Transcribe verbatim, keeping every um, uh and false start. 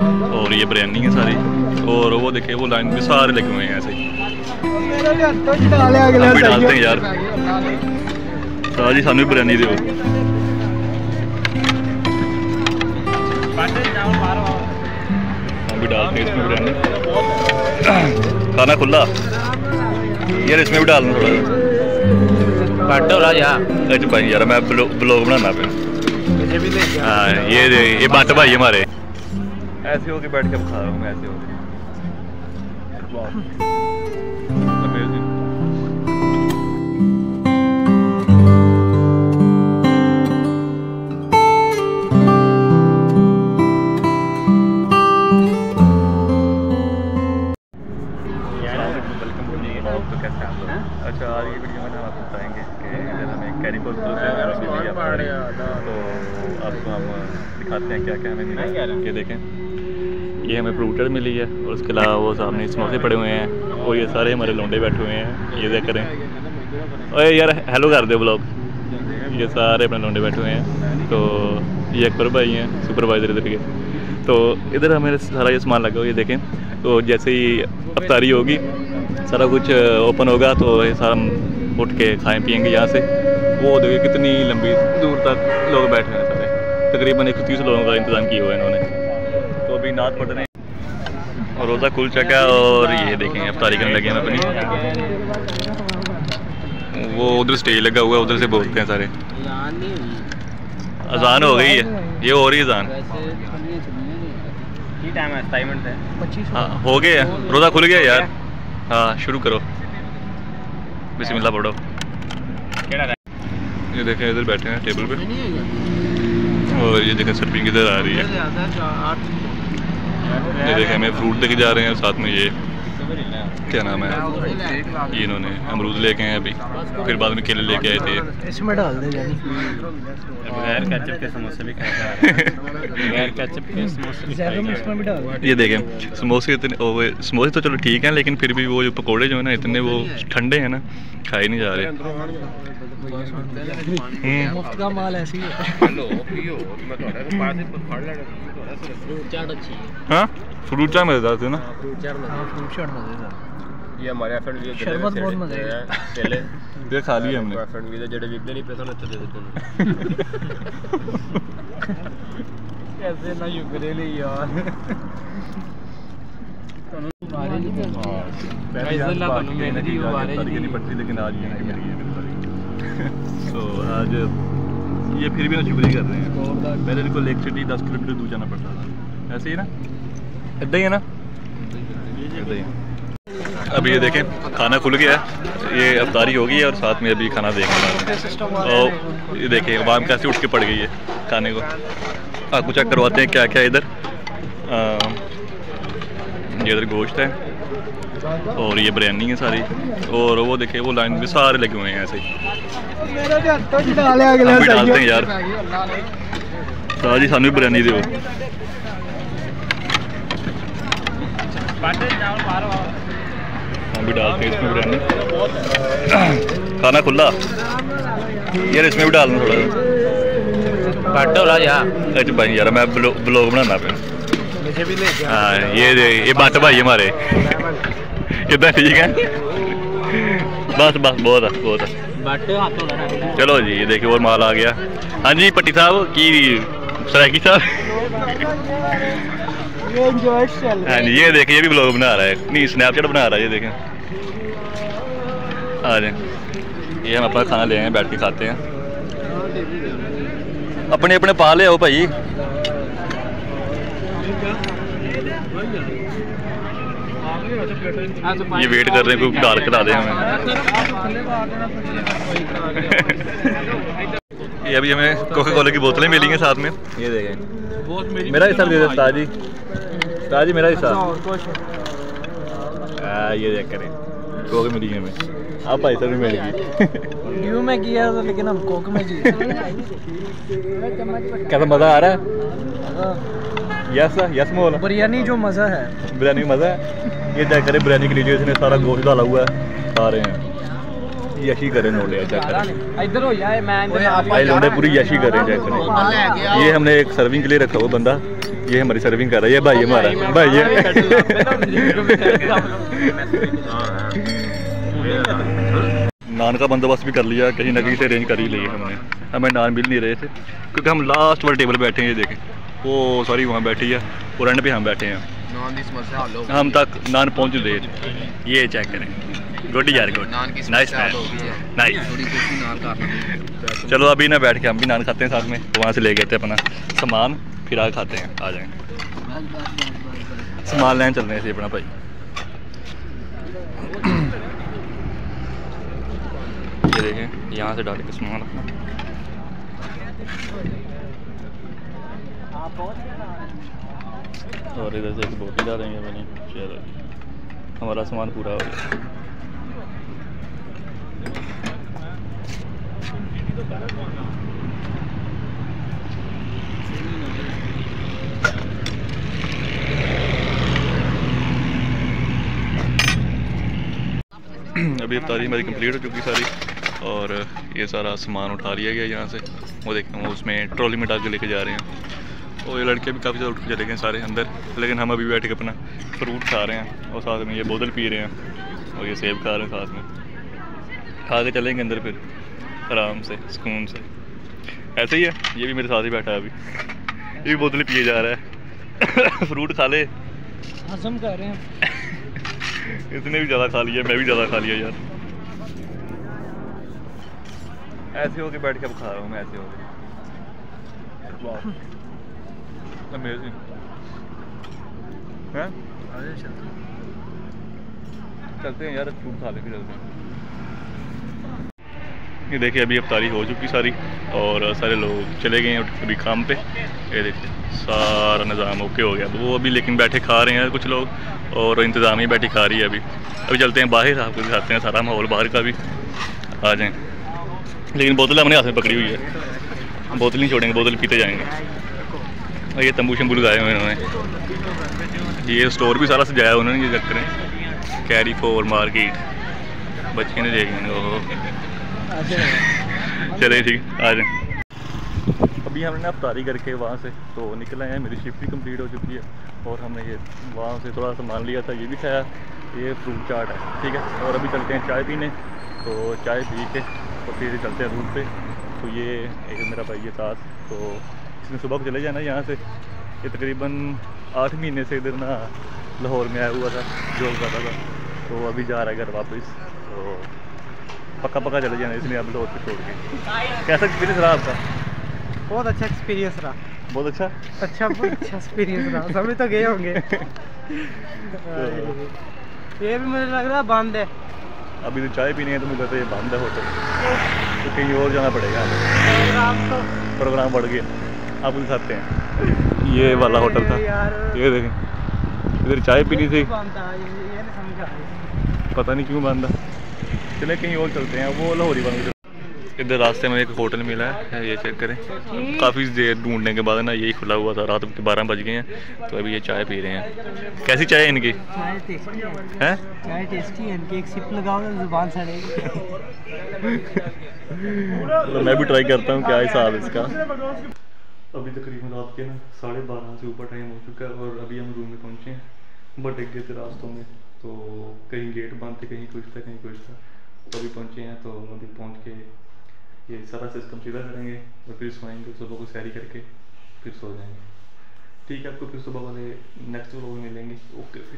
और ये बिरयानी है सारी, और वो देखे वो लाइन में सारे लगे हुए हैं ऐसे ही डालते हैं यार सारी। सानू बिरयानी दो। हम भी डालते हैं इसमें बिरयानी। खाना खुला यार, इसमें भी डालना थोड़ा सा यार। अच्छा भाई यार मैं ब्लॉग बनाना पे। हाँ ये ये बात भाई हमारे ऐसे होके बैठ के अब खा रहा हूँ मैं ऐसे होके। क्या क्या हमें मिला ये देखें, ये हमें फ्रूटर मिली है और उसके अलावा वो सामने समोसे पड़े हुए हैं और ये सारे हमारे लौंडे बैठे हुए हैं। ये देख करें अरे यार हेलो कर दे ब्लॉग। ये सारे अपने लौंडे बैठे हुए हैं। तो ये अकबर भाई हैं सुपरवाइज़र इधर के। तो इधर हमें सारा ये सामान लगा हुआ ये देखें। तो जैसे ही अफ्तारी होगी सारा कुछ ओपन होगा तो ये सारा उठ के खाएँ पियेंगे यहाँ से। वो देखिए कितनी लंबी दूर तक लोग बैठे हैं, सारे तकरीबन एक सौ तीस लोगों का इंतज़ाम किया हुआ है इन्होंने। तो अभी नात पढ़ रहे हैं और रोज़ा खुल चुका है। और ये देखें अफ्तारी करने लगे हैं अपनी। वो उधर स्टेज लगा हुआ है, उधर से बोलते हैं सारे। अजान हो गई है, ये हो रही अजान। हाँ हो गया, रोज़ा खुल गया यार। हाँ शुरू करो, बिस्मिल्लाह पढ़ो। ये देखें इधर बैठे हैं टेबल पे और ये देखें सर्विंग इधर आ रही है। ये देखें हमें फ्रूट लेके जा रहे हैं और साथ में ये क्या नाम है ये इन्होंने अमरूद लेके आए हैं अभी, फिर बाद में केले लेके आए थे। इसमें डाल दे बगैर केचप के समोसे भी खाए बगैर केचप के समोसे। ये देखें समोसे इतने, समोसे तो चलो ठीक हैं लेकिन फिर भी वो जो पकौड़े जो है ना इतने वो ठंडे हैं ना, खाए नहीं जा रहे। मुफ्त का माल ऐसी है। हाँ फ्रूट चाट मजेदार थे ना। ये हमारे शरबत बहुत मजेदार है, खा लिया हमने। लेकिन आज तो आज ये फिर भी ना शुक्रिया कर रहे हैं। पहले इनको लेक सिटी दस किलोमीटर दूर जाना पड़ता था। ऐसे ही ना इतना ही है ना। अभी ये देखें खाना खुल गया है, ये अफ्तारी हो गई है और साथ में अभी खाना देख रहे हैं। और ये देखें आवाम कैसे उठ के पड़ गई है खाने को। आपको चेक करवाते हैं क्या क्या इधर। ये इधर गोश्त है और ये बिरयानी है सारी, और वो देखे वो लाइन में सारे लगे हुए हैं ऐसे ही डालते हैं यार सारी। सानू बिरयानी दो। हम भी डालते हैं इसमें बिरयानी। खाना खुला यार, इसमें भी डालना थोड़ा यार। अच्छा भाई यार मैं ब्लॉग बनाना पे। हाँ ये ये बात भाई हमारे इतना ठीक है। बस बस बहुत है बहुत है। चलो जी ये देखिए और माल आ गया। हाँ जी पट्टी साहब की सराकी साहब। हाँ जी ये देखिए ये भी ब्लॉग बना रहा है, नहीं स्नैपचैट बना रहा है। ये देखें आ जाए, ये हम अपना खाना ले आए बैठ के खाते हैं। अपने अपने पा ले आओ भाई। ये वेट कर रहे हैं कोई डाल के ला दे हमें। ये अभी हमें कोका कोला की बोतलें मिली हैं साथ में। ये देखें मेरा हिस्सा दे दे ताजी ताजी मेरा हिस्सा। ये देख करें कोक मिली है हमें। आप भाई साहब भी मिल गई ड्यू में किया था लेकिन हम कोक में जी। कैसा मज़ा आ रहा है। यस यस मोल बिरयानी जो मज़ा है, बिरयानी मज़ा है। ये चेक करें बिरयानी के लीजिए इसने सारा गोश्त डाला हुआ है। सारे हैं यशी करें नोटे चेक करें इधर हो यार। मैं भाई लोटे पूरी यशी करें चेक करें। ये हमने एक सर्विंग के लिए रखा हुआ बंदा, ये हमारी सर्विंग कर रहा है, ये भाई हमारा भाई ये नान का बंदोबस्त भी कर लिया, कहीं ना कहीं से अरेंज कर ही लिए हमने। हमें नान मिल नहीं रहे थे क्योंकि हम लास्ट वाले टेबल बैठे हैं, ये देखें वो सॉरी वहाँ बैठी है और एंड पे हम बैठे हैं, हम तक नान पहुँच रहे थे। ये चेक करें, गुड यार गुड, नाइस नाइस। चलो अभी ना बैठ के हम भी नान खाते हैं साथ में, वहाँ से ले गए थे अपना सामान, फिर आगे खाते हैं। आ जाएंगे सामान लेने चल रहे हैं अपना भाई। ये देखें यहाँ से डाले के सामान अपना, और इधर से बोतल डाल देंगे अपनी। चलो हमारा सामान पूरा हो गया। अभी इफ्तारी हमारी कंप्लीट हो चुकी सारी, और ये सारा सामान उठा लिया गया यहाँ से। वो देखते हैं वो उसमें ट्रॉली में डाल के लेके जा रहे हैं, और ये लड़के भी काफ़ी ज़्यादा उठ के चले गए सारे अंदर, लेकिन हम अभी बैठ के अपना फ्रूट खा रहे हैं और साथ में ये बोतल पी रहे हैं और ये सेब खा रहे हैं। साथ में खा के चलेंगे अंदर फिर आराम से सुकून से। ऐसे ही है, ये भी मेरे साथ ही बैठा है अभी, ये भी बोतल पिए जा रहा है फ्रूट खा ले हजम कर रहे हैं इसने भी ज़्यादा खा लिया, मैं भी ज़्यादा खा लिया यार। ऐसे होके बैठ के अब खा रहा हूँ मैं, ऐसे होके अमेजिंग है। चलते हैं यार फ्रूट खा लेके चलते हैं। ये देखिए अभी इफ्तारी हो चुकी सारी, और सारे लोग चले गए हैं अभी काम पे। ये देखिए सारा निज़ाम ओके हो गया, तो वो अभी लेकिन बैठे खा रहे हैं कुछ लोग, और इंतज़ामी बैठी खा रही है अभी। अभी चलते हैं बाहर, आपको दिखाते हैं सारा माहौल बाहर का भी। आ जाएं, लेकिन बोतल हमने हाथ में पकड़ी हुई है, बोतल नहीं छोड़ेंगे, बोतल पीते जाएँगे। और ये तंबू शंबू लगाए हुए इन्होंने, ये स्टोर भी सारा सजाया उन्होंने, ये चक्कर है कैरीफोर मार्केट। बच्चे ने देखेंगे, चलिए ठीक आ जाए। अभी हमने इफ्तारी करके वहाँ से तो निकले हैं, मेरी शिफ्ट भी कंप्लीट हो चुकी है, और हमने ये वहाँ से थोड़ा सामान लिया था, ये भी खाया, ये फ्रूट चाट है ठीक है। और अभी चलते हैं चाय पीने, तो चाय पी के और फिर चलते हैं रूट पे। तो ये एक मेरा भाई है साथ, तो इसने सुबह को चले जाना यहाँ से। ये तकरीबन आठ महीने से इधर ना लाहौर में आया हुआ था, जॉब करता था, तो अभी जा रहा है घर वापस, तो पक्का पक्का चले जाना इसलिए आप लोग छोड़ के। कैसा एक्सपीरियंस रहा आपका? बहुत अच्छा एक्सपीरियंस रहा, बहुत अच्छा अच्छा बहुत अच्छा एक्सपीरियंस रहा, सभी तो गए होंगे। ये भी मुझे लग रहा है बंद है अभी, तो चाय पीने है तो मुझे लगता है बंद है होटल, तो कहीं और जाना पड़ेगा। प्रोग्राम बढ़ गया, आप उनके साथ हैं। ये वाला होटल था, ये देखें इधर चाय पीनी थी, पता नहीं क्यों बंद है। चले कहीं और चलते हैं, वो लाहौरी बंद। इधर रास्ते में एक होटल मिला है, ये चेक करें। काफ़ी देर ढूंढने के बाद ना यही खुला हुआ था, रात के बारह बज गए हैं, तो अभी ये चाय पी रहे हैं। कैसी चाय है इनकी? चाय टेस्टी है, है? चाय टेस्टी है इनकी, एक सिप लगाओ तो जुबान सड़ेगी। तो मैं भी ट्राई करता हूँ क्या हिसाब इसका। अभी तकरीबन रात के ना साढ़े बारह से ऊपर टाइम हो चुका है, और अभी हम रूम में पहुँचे हैं। भटक गए थे रास्तों में, तो कहीं गेट बंद थे, कहीं कुछ था, कहीं कुछ था, तो अभी पहुँचे हैं। तो अभी पहुँच के ये सारा सिस्टम सीधा करेंगे और फिर सोएंगे, सुबह को सैरी करके फिर सो जाएंगे ठीक है। आपको फिर सुबह वाले नेक्स्ट व्लॉग में मिलेंगे, ओके।